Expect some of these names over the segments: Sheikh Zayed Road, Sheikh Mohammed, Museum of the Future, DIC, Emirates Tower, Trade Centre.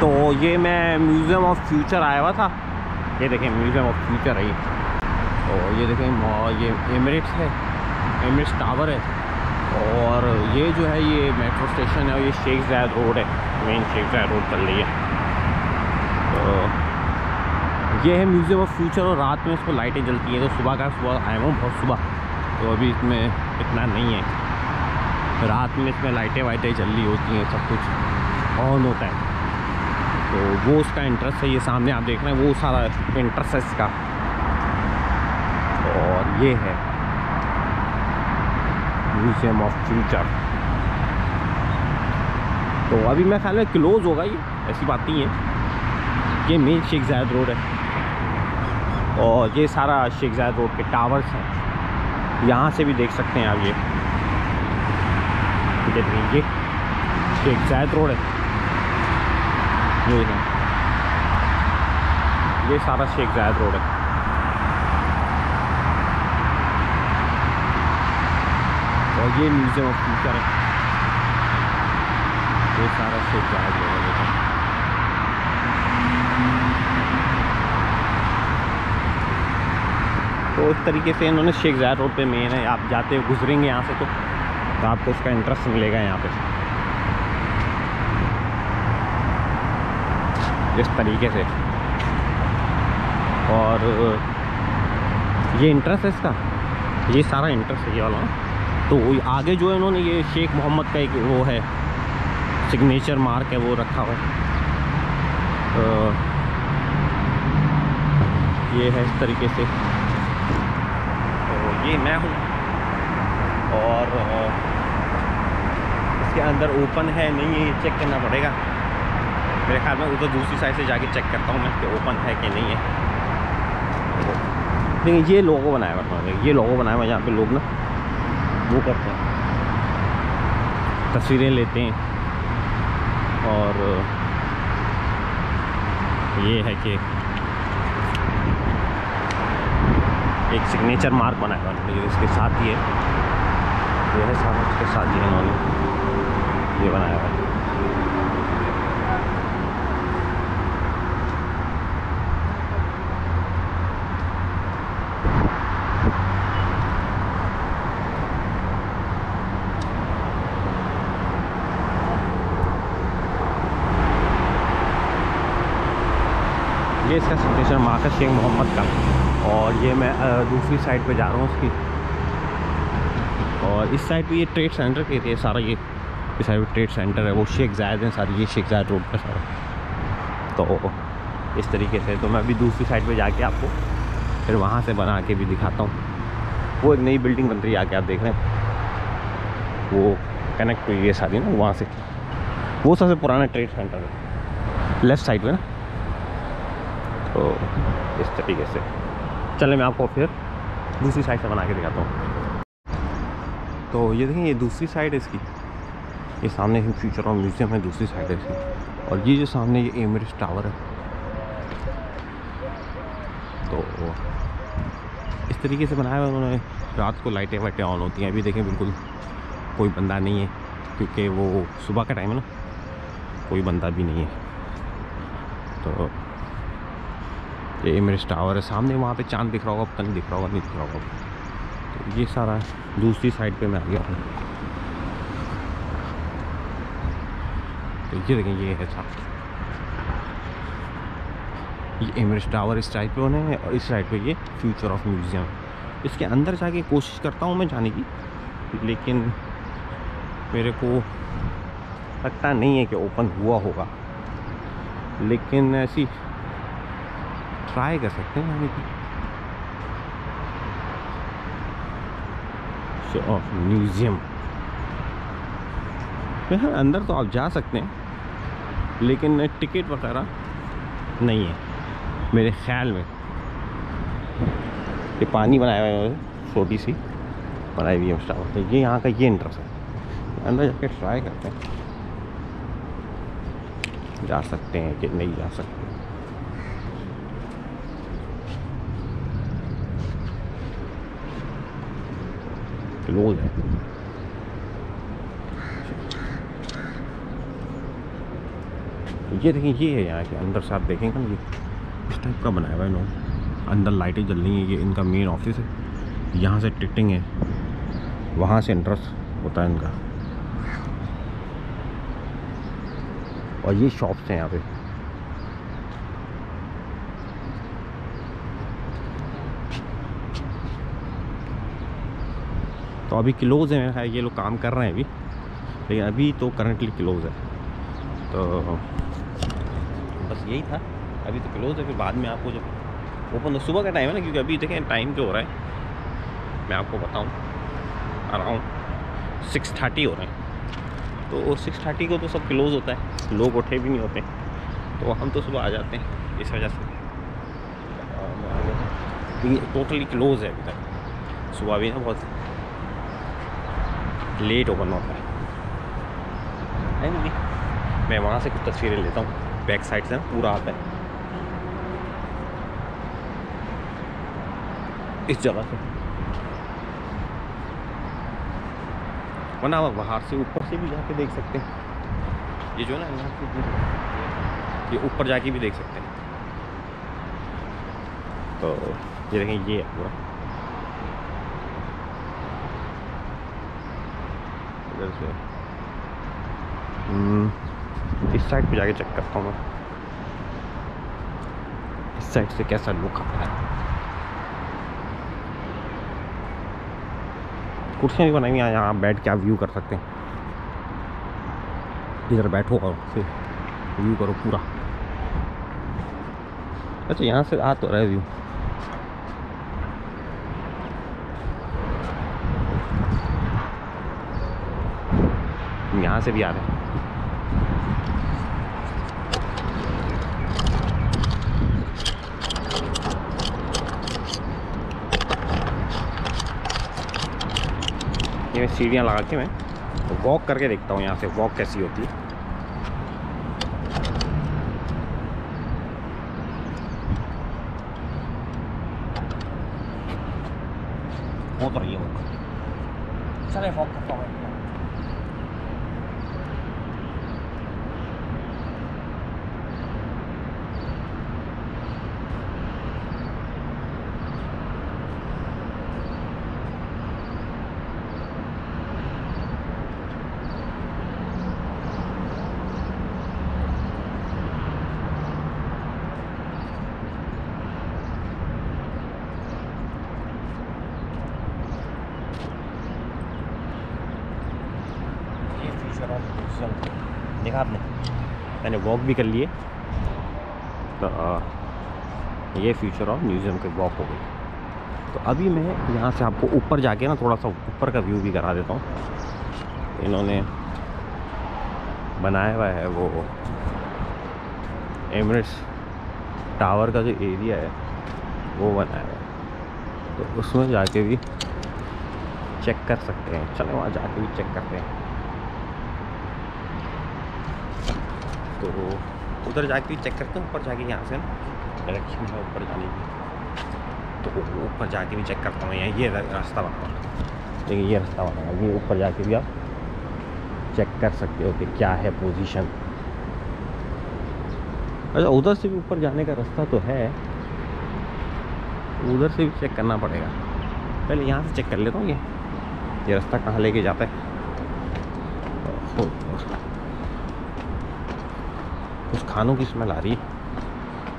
तो ये मैं म्यूज़ियम ऑफ फ्यूचर आया हुआ था, ये देखें म्यूज़ियम ऑफ फ्यूचर है ये। और ये देखें ये एमिरेट्स है, एमिरेट्स टावर है। और ये जो है ये मेट्रो स्टेशन है और ये शेख जायद रोड है, मेन शेख जायद रोड चल रही है। तो ये है म्यूज़ियम ऑफ फ्यूचर और रात में इसको लाइटें जलती हैं। तो सुबह आया हूँ बहुत सुबह, तो अभी इसमें इतना नहीं है, रात में इसमें लाइटें वाइटें जल रही होती हैं, सब कुछ ऑन होता है। तो वो उसका इंटरेस्ट है, ये सामने आप देख रहे हैं वो सारा इंटरेस्ट है इसका। और ये है म्यूज़ियम ऑफ फ्यूचर। तो अभी मैं ख्याल में क्लोज़ होगा ये, ऐसी बात नहीं है। ये मेन शेख जायद रोड है और ये सारा शेख जायद रोड के टावर्स हैं, यहाँ से भी देख सकते हैं आप। ये शेख जायद रोड है, ये सारा शेख जायद रोड है। और ये म्यूज़ियम ऑफ फ्यूचर है, ये सारा शेख जायद रोड है। तो इस तरीके से इन्होंने शेख जायद रोड पे मेन है, आप जाते हुए गुजरेंगे यहाँ से तो आपको उसका इंटरेस्ट मिलेगा यहाँ पे इस तरीके से। और ये इंटरेस्ट है इसका, ये सारा इंटरेस्ट है ये वाला। तो आगे जो है इन्होंने ये शेख मोहम्मद का एक वो है सिग्नेचर मार्क है, वो रखा हुआ है। ये है इस तरीके से, ये मैं हूँ। और इसके अंदर ओपन है नहीं है, ये चेक करना पड़ेगा मेरे ख्याल में। उधर दूसरी साइड से जाके चेक करता हूँ मैं कि ओपन है कि नहीं है। लेकिन ये लोगो बनाया हुआ, ये लोगो बनाया हुआ यहाँ पे लोग ना वो करते हैं, तस्वीरें लेते हैं। और ये है कि एक सिग्नेचर मार्क बनाया हुआ है, इसके साथ ही है जो है सारा उसके साथ ही इन्होंने ये बनाया हुआ है। ये इसका सिग्नेचर मार्क है शेख मोहम्मद का। और ये मैं दूसरी साइड पे जा रहा हूँ उसकी। और इस साइड पे ये ट्रेड सेंटर के थे सारा, ये इस साइड पे ट्रेड सेंटर है, वो शेख जायद है सारी, ये शेख जायद रोड पर सारा। तो इस तरीके से तो मैं अभी दूसरी साइड पे जाके आपको फिर वहाँ से बना के भी दिखाता हूँ। वो एक नई बिल्डिंग बन रही है आके आप देख रहे हैं, वो कनेक्ट हुई है सारी ना वहाँ से, वो सबसे पुराना ट्रेड सेंटर है लेफ़्ट साइड में ना। तो इस तरीके से चले, मैं आपको फिर दूसरी साइड से बना के दिखाता हूँ। तो ये देखें ये दूसरी साइड है इसकी, ये सामने ही फ्यूचर और म्यूज़ियम है, दूसरी साइड है इसकी। और ये जो सामने ये एमिरेट्स टावर है। तो इस तरीके से बनाया हुआ उन्होंने, रात को लाइटें वाइटें ऑन होती हैं। अभी देखें बिल्कुल कोई बंदा नहीं है क्योंकि वो सुबह का टाइम है ना, कोई बंदा भी नहीं है। तो ये एमिरेट्स टावर है सामने, वहाँ पे चांद दिख रहा होगा, पता नहीं दिख रहा होगा, नहीं दिख रहा होगा। तो ये सारा दूसरी साइड पे मैं आ गया हूँ। तो ये देखें ये है साथ, ये एमिरेट्स टावर इस साइड पे होने है और इस साइड पे ये फ्यूचर ऑफ म्यूज़ियम। इसके अंदर जाके कोशिश करता हूँ मैं जाने की, लेकिन मेरे को लगता नहीं है कि ओपन हुआ होगा। लेकिन ऐसी ट्राई कर सकते हैं यानी कि शो ऑफ म्यूज़ियम। यहाँ अंदर तो आप जा सकते हैं लेकिन टिकट वगैरह नहीं है मेरे ख्याल में। ये पानी बनाया हुआ है, छोटी सी बनाई हुई है उस टावर पर। ये यहाँ का ये इंटरेस्ट है, अंदर जाके ट्राई करते हैं जा सकते हैं कि नहीं जा सकते। क्लोज है तो ये देखिए, ये है यहाँ के अंदर से आप देखेंगे ये इस टाइप का बनाया हुआ है इन्होंने, अंदर लाइटें जल रही हैं। ये इनका मेन ऑफिस है, यहाँ से टिकटिंग है, वहाँ से एंट्रेंस होता है इनका। और ये शॉप्स हैं यहाँ पे, तो अभी क्लोज है, ये लोग काम कर रहे हैं अभी, लेकिन अभी तो करंटली क्लोज है। तो बस यही था, अभी तो क्लोज है, फिर बाद में आपको जब ओपन, सुबह का टाइम है ना, क्योंकि अभी देखें टाइम जो हो रहा है, मैं आपको बताऊं अराउंड 6:30 हो रहे हैं, तो 6:30 को तो सब क्लोज होता है, लोग उठे भी नहीं होते, तो हम तो सुबह आ जाते हैं इस वजह से। ये टोटली क्लोज है अभी तक, सुबह भी ना बहुत लेट ओपन होता है। मैं वहाँ से कुछ तस्वीरें लेता हूँ, बैक साइड से पूरा आता है इस जगह से, वरना आप बाहर से ऊपर से भी जाके देख सकते हैं। ये जो है ना, यहाँ से ये ऊपर जाके भी देख सकते हैं। तो ये देखें, ये है पूरा, इधर से इस साइड पे जाके चेक करता हूँ मैं, इस साइड से कैसा लुक आता है। कुर्सियाँ भी बनाई हुई हैं, यहाँ बैठ के आप व्यू कर सकते हैं, इधर बैठो और फिर व्यू करो पूरा। अच्छा, यहाँ से आ तो रहा है व्यू, यहाँ से भी आ रहे हैं। सीढ़ियाँ लगा के मैं वॉक करके देखता हूँ यहाँ से, वॉक कैसी होती है। हो तो रही है वॉक, चले वॉक करता हूँ। देखा आपने, मैंने वॉक भी कर लिए, तो ये फ्यूचर ऑफ म्यूज़ियम के वॉक हो गई। तो अभी मैं यहाँ से आपको ऊपर जाके ना थोड़ा सा ऊपर का व्यू भी करा देता हूँ। इन्होंने बनाया हुआ है वो एमिरेट्स टावर का जो एरिया है वो बनाया हुआ है, तो उसमें जाके भी चेक कर सकते हैं। चलो वहाँ जाके भी चेक करते हैं, तो उधर जाके चेक करते हैं, ऊपर जाके यहाँ से डायरेक्शन है ऊपर जाने की, तो ऊपर जाके भी चेक करता हूँ। यहाँ ये रास्ता बना हुआ, देखिए ये रास्ता बना हुआ, ये ऊपर जाके भी आप चेक कर सकते हो कि क्या है पोजीशन। अच्छा, उधर से भी ऊपर जाने का रास्ता तो है, उधर से भी चेक करना पड़ेगा। पहले यहाँ से चेक कर लेता हूँ ये रास्ता कहाँ लेके जाता है। कुछ खानों की स्मेल आ रही है,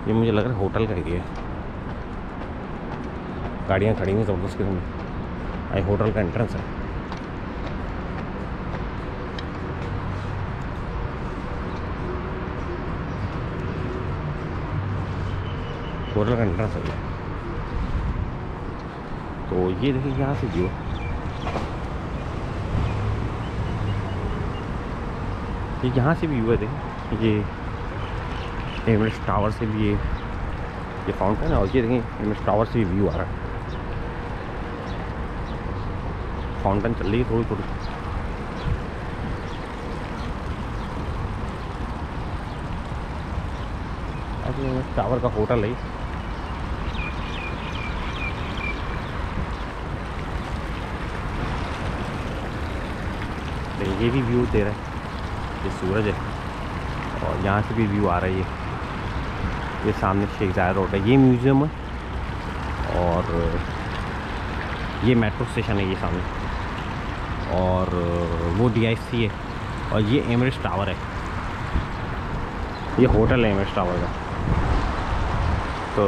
ये मुझे लग रहा है होटल का एरिया है, गाड़ियाँ खड़ी हुई जबरदस्त किस्म। आई होटल का एंट्रेंस है, होटल का एंट्रेंस है। तो ये देखिए यहाँ से जियो, ये यहाँ से व्यू है, देखिए ये एमिरेट्स टावर से भी ये फाउंटेन है, और ये देखिए एमिरेट्स टावर से भी व्यू आ रहा है। फाउंटेन चल रही है थोड़ी थोड़ी, अभी एमिरेट्स टावर का होटल है। ये भी व्यू दे रहा है, ये सूरज है, और यहाँ से भी व्यू आ रही है। ये सामने शेख जायद रोड है, ये म्यूज़ियम है और ये मेट्रो स्टेशन है ये सामने, और वो DIC है, और ये एमिरेट्स टावर है, ये होटल है एमिरेट्स टावर का। तो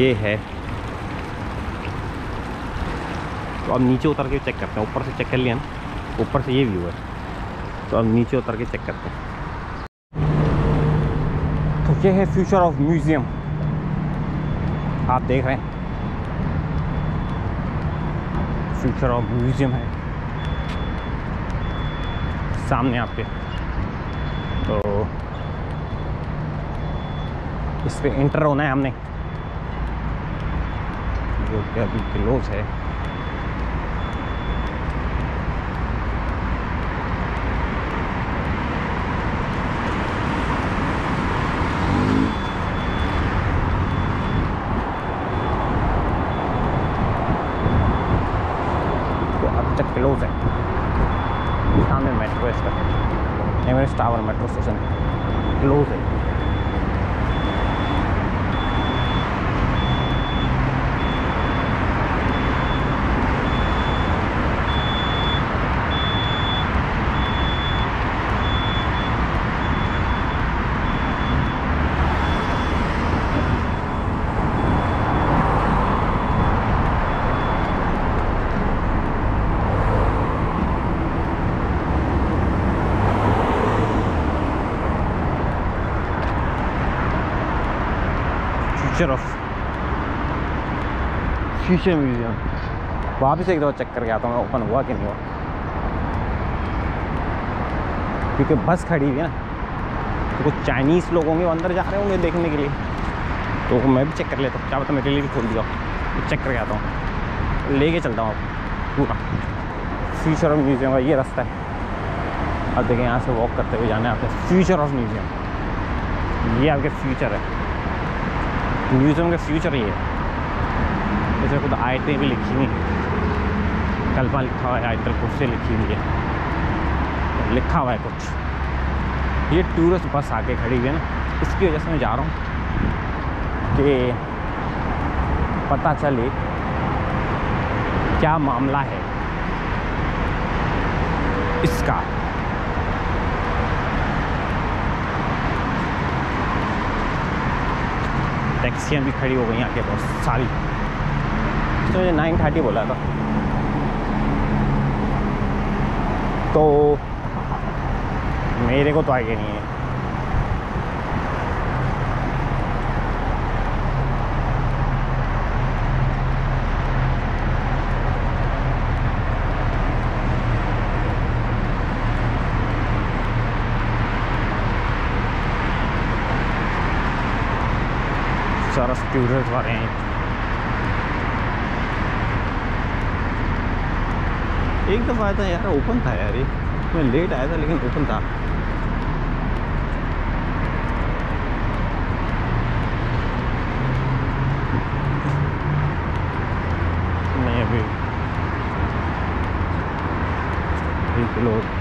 ये है, तो अब नीचे उतर के चेक करते हैं, ऊपर से चेक कर लिया ना, ऊपर से ये व्यू है, तो अब नीचे उतर के चेक करते हैं। तो ये है फ्यूचर ऑफ म्यूज़ियम, आप देख रहे हैं फ्यूचर ऑफ म्यूज़ियम है सामने आपके। तो इस पर एंटर होना है हमने, जो कि अभी क्लोज है। तो अब तक क्लोज है। सामने मेट्रो है, इसका Emirates tower metro station close है। फ्यूचर ऑफ फ्यूचर म्यूज़ियम वापस एक दफ़ा चेक करके आता हूँ ओपन हुआ कि नहीं हुआ, क्योंकि बस खड़ी हुई है ना, तो कुछ चाइनीज़ लोग होंगे अंदर जा रहे होंगे देखने के लिए, तो मैं भी चेक कर लेता हूँ, क्या पता मेरे लिए भी खोल दिया, तो चेक करके आता हूँ, लेके चलता हूँ आपको पूरा फ्यूचर ऑफ म्यूज़ियम का। ये रास्ता है, अब देखें यहाँ से वॉक करते हुए जाना है आपको फ्यूचर ऑफ म्यूज़ियम। ये आपके फ्यूचर है, म्यूज़ियम का फ्यूचर ही है, जैसे खुद आयतें भी लिखी हुई हैं, कल्पा लिखा हुआ है, आयतल खुद से लिखी हुई है, लिखा हुआ है कुछ। ये टूरिस्ट बस आके खड़ी हुई है ना, इसकी वजह से मैं जा रहा हूँ कि पता चले क्या मामला है इसका। टैक्सियाँ भी खड़ी हो गई आगे बहुत सारी, तो मुझे 9:30 बोला था, तो मेरे को तो आगे नहीं है। सारा स्टूडेंट्स वाले हैं, एक दफ़ा आया था यार, ओपन था यार, ये मैं लेट आया था लेकिन ओपन था। नहीं अभी एक लोग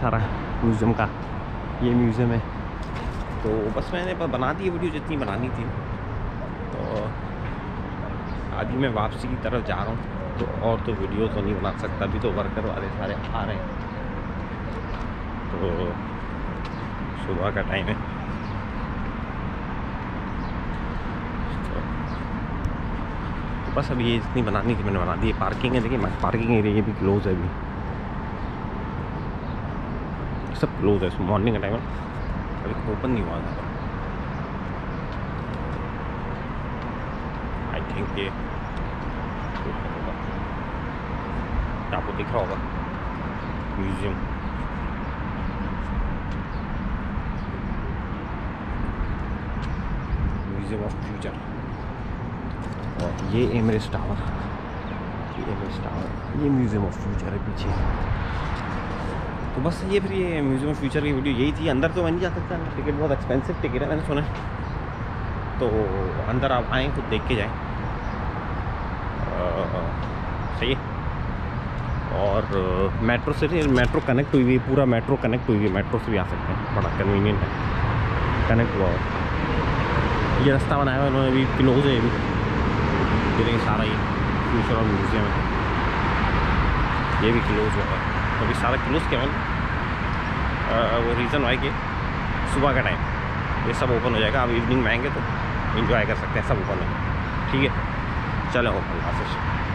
सारा म्यूज़ियम का, ये म्यूज़ियम है। तो बस मैंने बना दी है वीडियो जितनी बनानी थी, तो अभी मैं वापसी की तरफ जा रहा हूँ, तो और तो वीडियो तो नहीं बना सकता, अभी तो वर्कर वाले सारे आ रहे हैं, तो सुबह का टाइम है। तो बस अभी ये इतनी बनानी थी मैंने बना दी। पार्किंग है, देखिए पार्किंग एरिया ये भी क्लोज है, अभी सब क्लोज है, मॉर्निंग का टाइम है, अभी ओपन नहीं हुआ था। आई थिंक ये आपको दिख रहा होगा म्यूज़ियम। Museum of future. और ये एमरेट्स टावर, ये म्यूज़ियम ऑफ फ्यूचर है पीछे। तो बस ये फिर ये म्यूज़ियम ऑफ फ्यूचर की वीडियो यही थी। अंदर तो मैं नहीं जा सकता, टिकट बहुत एक्सपेंसिव टिकट है मैंने सुना है, तो अंदर आप आएँ खुद देख के जाएँ, सही है। और मेट्रो से मेट्रो कनेक्ट हुई हुई, पूरा मेट्रो कनेक्ट हुई हुई, मेट्रो से भी आ सकते हैं, बड़ा कन्वीनियंट है, कनेक्ट हुआ। ये रास्ता बनाया हुआ उन्होंने, अभी क्लोज है अभी, सारा ही फ्यूचर और म्यूज़ियम है, ये भी क्लोज हुआ है तो अभी सारा क्लोज। केवल वो रीज़न है कि सुबह का टाइम ये सब ओपन हो जाएगा, आप इवनिंग में आएंगे तो इन्जॉय कर सकते हैं, सब ओपन है, ठीक है। चलो ओपन हाफिज़।